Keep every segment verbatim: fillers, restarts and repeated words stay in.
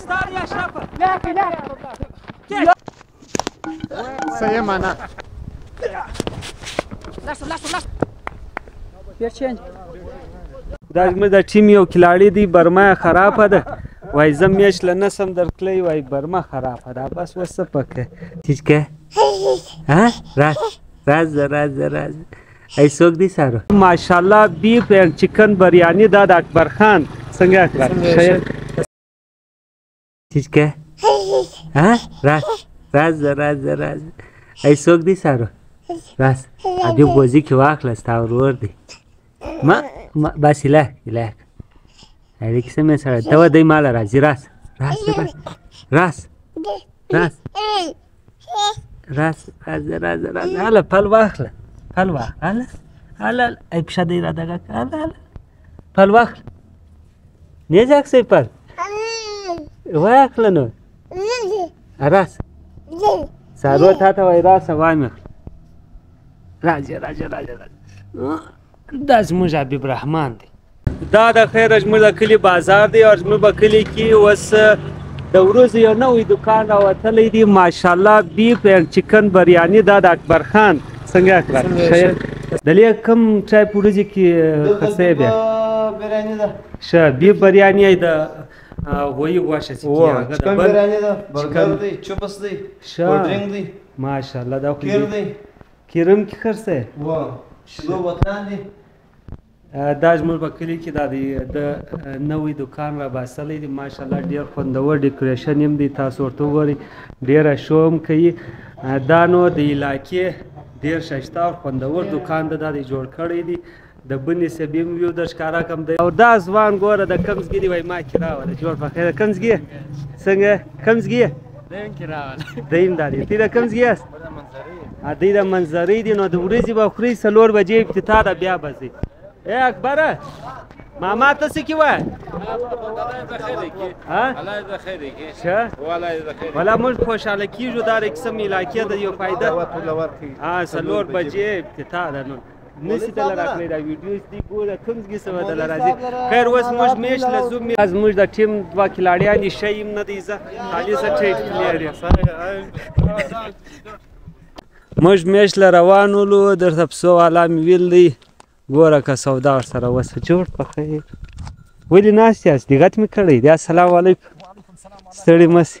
ستار يا شرفة. لا لا لا سيم انا لاش لاش لاش پیر چینج دا زموږ د ټیم یو کلاړی دی برما خراب ده وای زمیش لنسم درکلی وای برما خراب ده بس وسه پکه ٹھیک ہے ها راز راز راز راز ای څوک دی سره ماشاءالله بی پیر چکن بریانی دا د اکبر خان څنګه اکبر ٹھیک ہے ها راز راز راز راز ای څوک دی سره راس ادي بوزي کې واخله ستا ورور دی ما بس لا لا هغې کیسه مې سره ته دی ماله راځي راس راس راس راس راس راس راس راس هله پل واخله پل واخله هله هله ای پښه دی رادګه هله هله پل واخله نه ځاک سي پل واخله نو راس سارو تا ته وای راس وای مې راځي راځي راځي دا زموږ حبیب رحمان دی دا د خیره زموږ د کلي بازار دی او زموږ په کلي کې اوس د ورځې یو نوی دوکان راوتلی دی ماشاءالله بیف اینډ چکن بریانی دا د اکبر خان څنګه اکبر شاید دلی کم چای په ورځې کې خسې بیا بریانی دا شه بیف بریانی ای دا وای غوښه چې چکن بریانی دا برګر دی چپس دی کولډ ډرینګ دی ماشاءالله دا خو کرم کی خرسه وا شلو وطن دی دا زموږ په کلی کې دا د نوې دوکان را باسلی دی ماشاءالله ډیر خوندور ډیکوریشن هم دی تاسو ورته وګورئ ډیره شو هم کوي دا نو د علاقې ډیر ښایسته او خوندور دوکان ده دا دی جوړ کړی دی د بنې سبي هم یو د ښکارا کم دی او دا ځوان ګوره د کمزګي وای ما کې راوله جوړ په خیره کمزګي څنګه کمزګي دیم کې راوله دیم دا دی ته د کمزګي است ادی د منظری دی نو د ورځې به خوري سلور بجې افتتاح ده بیا به ځي ای اکبره ماما ته څه کې وای ولا موږ خوشحاله کیږو دا د قسم علاقې د یو فایده ها سلور بجې افتتاح ده نو نسی ته راکړی دا ویډیوز دی ګوره کمزګي سوه د راځي خیر اوس موږ میش له زوم زموږ د ټیم دوه کلاړیان شی هم نه دی زه خالص ټیټ پلیئر یم موږ میش له روان ولو درته پسو والا مې ویل دی ګوره که سودا ورسره وسه جوړ په خیر ولې ناست یاست دقت مې کړی دی السلام علیکم ستړي مه سي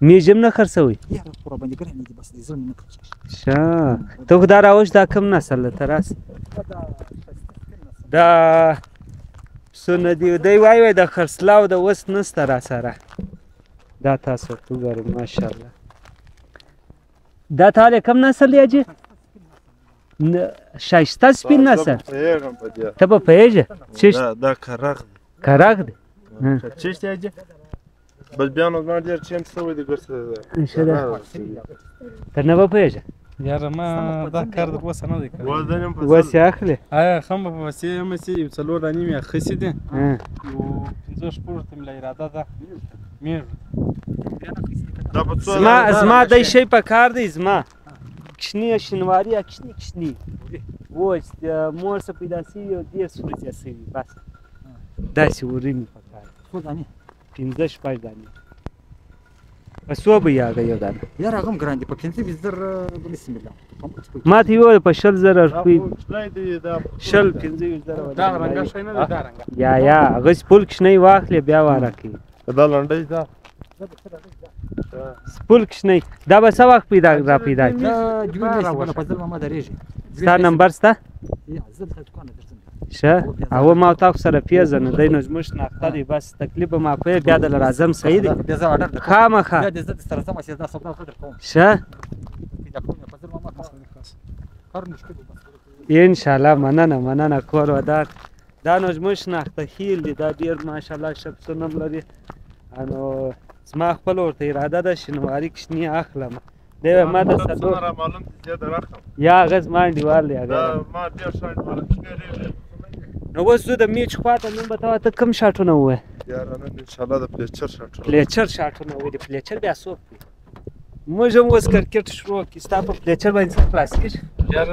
ميجمنا خرسوي يا قرب بني قرح نجي بس يزرم نكش شا تو دار اوش دا كم نسل تراس دا سن دي دي واي واي دا خرسلاو دا وس نسترا سره دا تاسو تو غر ما شاء الله دا تاله كم نسل يا جي شایسته سپین نسل ته به پوهېږې چشت دا کرغ دی کرغ دی چشت یاجي بس بیا نو زما ډېر چینج شوی دی ګرڅه ښه ده ته نه به پوهېږې یاره ما دا کار در اوسه نه دی کړی اوس یې اخلې آیا خم به په وسې یمسې یو څلور دانې مې اخیستې دي یو پنځه شپږ ته مې له اراده ده مېږو زما دی شی په کار دی زما کشنی شنواری یا کشنی کشنی ووز مور سه پیدا سوي او ډېر سورتیا سوي بس داسې ورې مې په کار څو دانې پنځه شپږ دانې په څو به یې هغه یو دانه یاره هغه هم ګران دي په پنځه بیست زره بسم الله ما ته یې وویل په شل زره روپۍ شل پنځه ویشت زره دا رنګه شی نه دی دا رنګه یا یا هغسې پول کشنۍ واخلې بیا واره کوي دا لنډۍ ده سپول کشنۍ دا به څه وخت پیدا را پیدا کړي ستا نمبر سته ښه او ما تاسو سره پیژنه دی نو زموږ شناخته دی بس تکلیف به معافوي بیا دله راځم صحیح دی خامخا ښه انشاءالله مننه مننه کور ودان دا نو زموږ شناخته خیل دی دا ډېر ماشاءالله ښه پسونه هم لري نو ما خپل ورته اراده ده شنواری کشنی اخلم دا ما د صدو سره معلوم زیاده راخم یا غز ما دیوال دی دا ما ډیر شاټ ورکړی نو وسو د میچ خواته نن به تا ته کم شاټونه وې یار نن ان شاء الله د پلیچر شاټونه پلیچر شاټونه وې د پلیچر بیا سو موږ هم اوس کرکټ شروع کی ستا په پلیچر باندې کلاسیک یار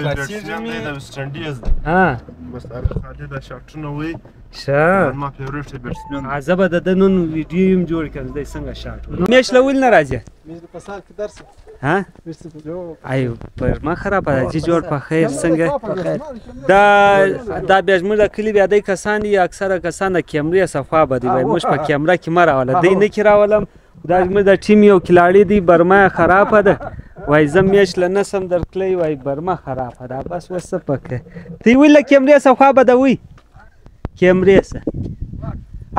کلاسیک نه د سټنډیز ها بس هر خاله د شاټونه وې شا ما فیورټ بیټسمن عذاب د نن ویډیو هم جوړ کړم د څنګه شاټ میش لول ناراضه میز په سال کې درس ها ایو پر ما خراب راځي جوړ په خیر څنګه دا دا بیا موږ د کلی بیا د کسان یا اکثره کسان د کیمرې صفه بدی موږ په کیمرې کې مراوله دی نه کی راولم دا موږ د ټیم یو کلاړی دی برما خراب ده وای زم میش لنسم درکلی وای برما خراب ده بس وسه پکه تی ویل کیمرې صفه بدوي کیمریسه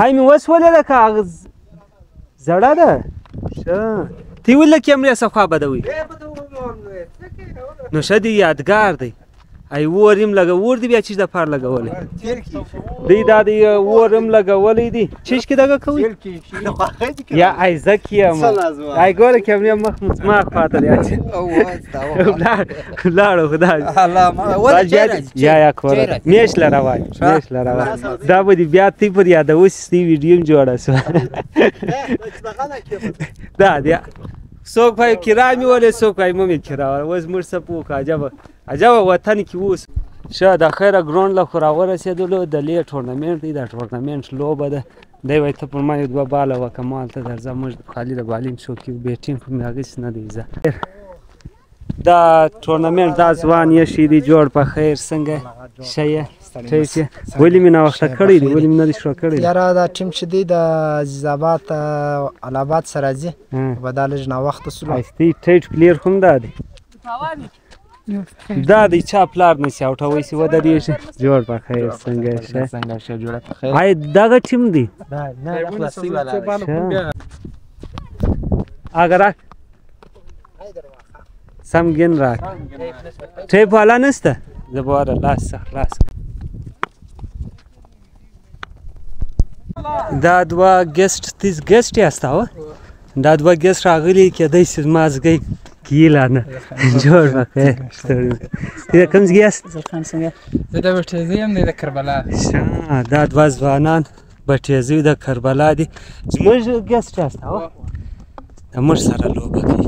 آی می وسوله د کاغذ زړه ده شه تی ویل کیمریسه خو بدوي نو شدی یادګار دی ای ورم لګه ور دی بیا چې د پار لګولې دی دا دی ورم لګولې دی چې کی دغه کوي یا ای زکیه ای ګور کیمرې مخ مسما پاتل یا چې لاړو خدای الله ما ور یا یا کور میش لراوای میش لراوای دا به دی بیا تی پر یاد اوس تی ویډیو جوړه سو دا دا سوک پای کرامی وله سوک پای ممی کرا وز مر سپو کاجب عجب وطن کې اوس شه د خیره ګراوند له خو راورسېدلو د لې ټورنمنټ دی د ټورنمنټ لوبه ده دی وایي ته پر ما یو دوه باله وکړه ما هلته درځه موږ خالي د بالینګ شو کې بیټینګ خو مې هغسې نه دی زه دا ټورنمنټ دا ځوان یې شي دی جوړ په خیر څنګه شه یې ټیک یې ولې مې ناوخته کړی دی ولې مې نه دی شروع کړی یاره دا ټیم چې دی د عزیز آباد اله آباد سره ځي به دا لږ ناوخته سولو ټیټ پلیر خو هم دا دی دا د چا پلار نشي او ته وایسي ودرېږي جوړ په خیر څنګه شه څنګه شه جوړه په خیر آی دغه ټیم دی نه نه خلاصي والا اگر سم ګن راک ټیپ والا نشته زبر لاس خلاص دا دوا ګیسټ تیس ګیسټ یاستاو دا دوا ګیسټ راغلی کېدای شي مازګي کیلانه جوړ مخه ستړي کوم ځګیاس زه د بټېزي هم د کربلا شه دا د ځوانان بټېزي د کربلا دي زموږ ګیسټ راسته و زموږ سره لوبه کوي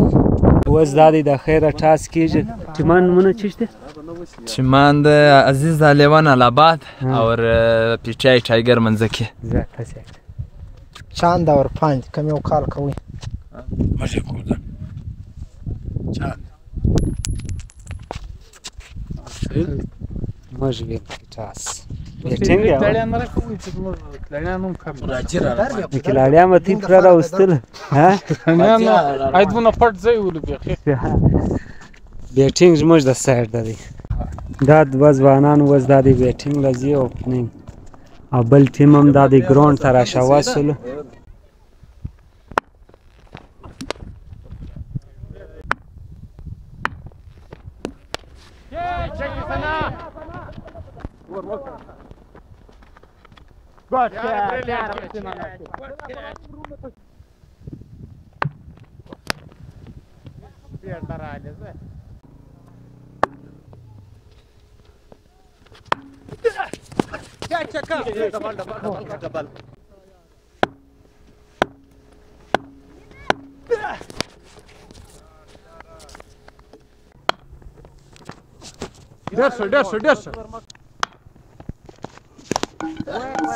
وز دا د خیره ټاس کیږي چمن مونږ چشته چمن د عزیز لیوان الاباد او پیچای ټایګر منځکه زکه چاند اور پنج کوم یو کال کوي مشه کوده چاند ماجي بيتاس بيتنګ دا لريان مرکه وي چې موږ لريان هم کم راځي راځي کې لريان متي پر راوستل ها نه اېدونه پټ ځای ول بیټینګ زموږ د سایر دی دا د ځوانان وز د بیټینګ لږی اوپننګ او بل ټیم هم د ګراوند تر شاوسل Good catch. Good catch. Here, Tarales. Catch, catch. Double, double, double. Dash, dash, dash.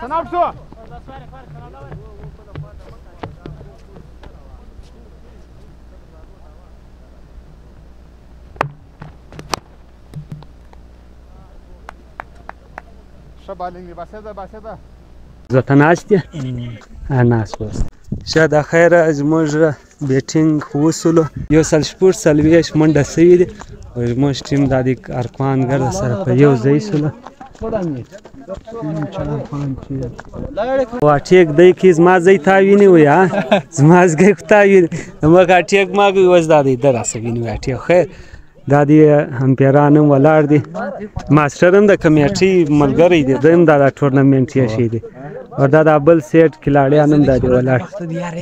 سناب شو شبالنګ باسه ده باسه ده زته ناشته اناسوس شاده خیره زموږ بیټینګ وصول یو سل شپور سلویش منډه سوي دي او زموږ ټیم د دې ارکان غره سره په یو ځای سول وا ټیک دای کی زما ځای تا ویني ویا زما ځای کو تا ویني موږ ټیک ما کوي وځ دادی درا سوي نو ټیک خیر دادی هم پیرانم ولاړ دي ماستر هم د کمیټي ملګری دي دیم دا ټورنمنت یې شي دي اور دا دبل سیٹ کھلاڑیانم دا دی ولاړ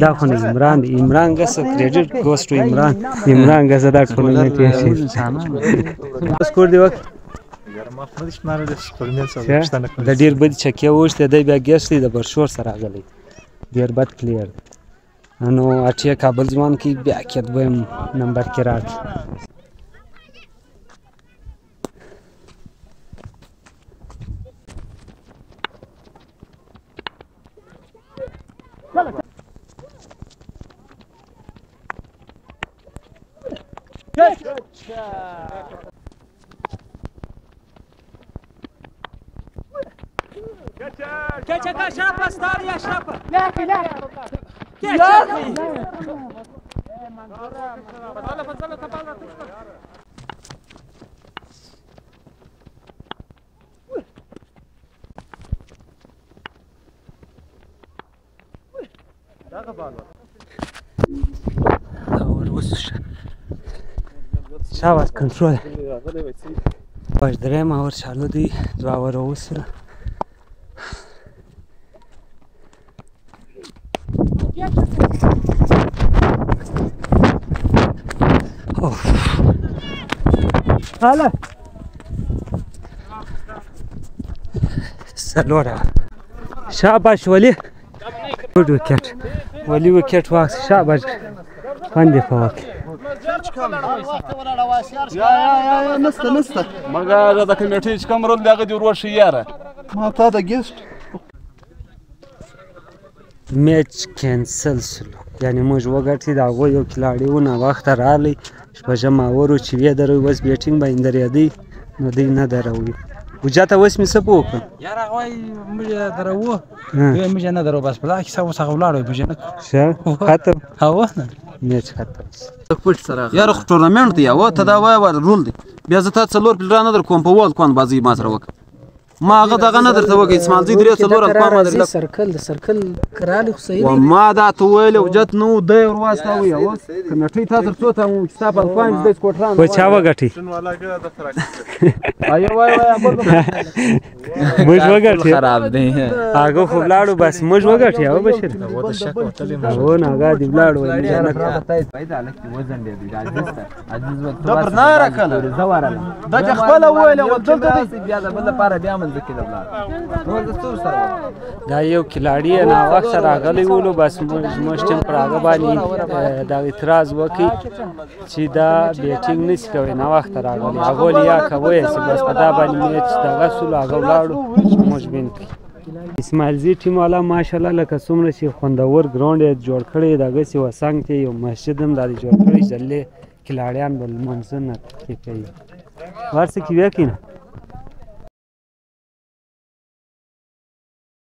دا خو عمران عمران غس کریډټ ګوز ټو عمران عمران غس دا ټورنمنت یې شي اسکور دی وخت د ډیر بد چکه وشته د بیا ګشتي د برشور سره غلي ډیر بد کلیر نو اټیا کابل ځوان کی بیا کېد ویم نمبر کې راځي كاتشا شابة ستار يا شابة لا في لا شابة كنترول باش دريمة ورشالو دي دوا وروسرة هلا سلورة شاباش ولي ولي وكيت ولي وكيت واكس شاباش فندي فوق يا يا يا نست نست مغا هذا كميتيش كمرون لاغدي وروش ياره ما تا دا جست ماتش كانسل سلو يعني موږ وګټي دا غو یو کلاړیونه وخت رالی شپږم اورو چې وې درو وس بیټینګ باندې ریادي نو دې نه دروي وجاته وس می سبو یار هغه موږ درو موږ نه درو بس بلا کې ساو ساو لاړو موږ نه ښه خاطر هاو نه میچ خاطر پښ سره یار ټورنمنت دی او ته دا وای رول دی بیا زه ته څلور پلر نه در کوم په ول کوم بازی ما سره وک ما هغه دغه نه درته وګ اسماعیل زی درې څلور افغان ما درته سرکل د سرکل کرالي حسین و ما دا تو ویل وجت نو د ور واسطه وی او کمیټي تا تر څو ته حساب افغان د کوټران و چا وګټي وای وای وای موږ وګټي خراب دی هغه خو بلاړو بس موږ وګټي او بشیر و د شک وتلې مو نه هغه دی بلاړو نه راته پیدا لک وزن دی عزیز عزیز و تو پر نه راکله زواره د خپل ویل و دلته بیا د بل لپاره بیا دا یو کلاړی نه وخت سره غلی وولو بس مشتم پر هغه باندې دا اعتراض وکي چې دا بیټینګ نشي کوي نه وخت راغلی هغه لیا کوي چې بس په دا باندې میچ دا غسل هغه ولاړو موږ بنت اسماعیل زی ټیم والا ماشاالله لکه څومره شي خوندور ګراوند جوړ کړی دا غسی وسنګ ته یو مسجد هم دا جوړ کړی ځلې کلاړیان بل منځ نه کوي ورڅ کې وکینه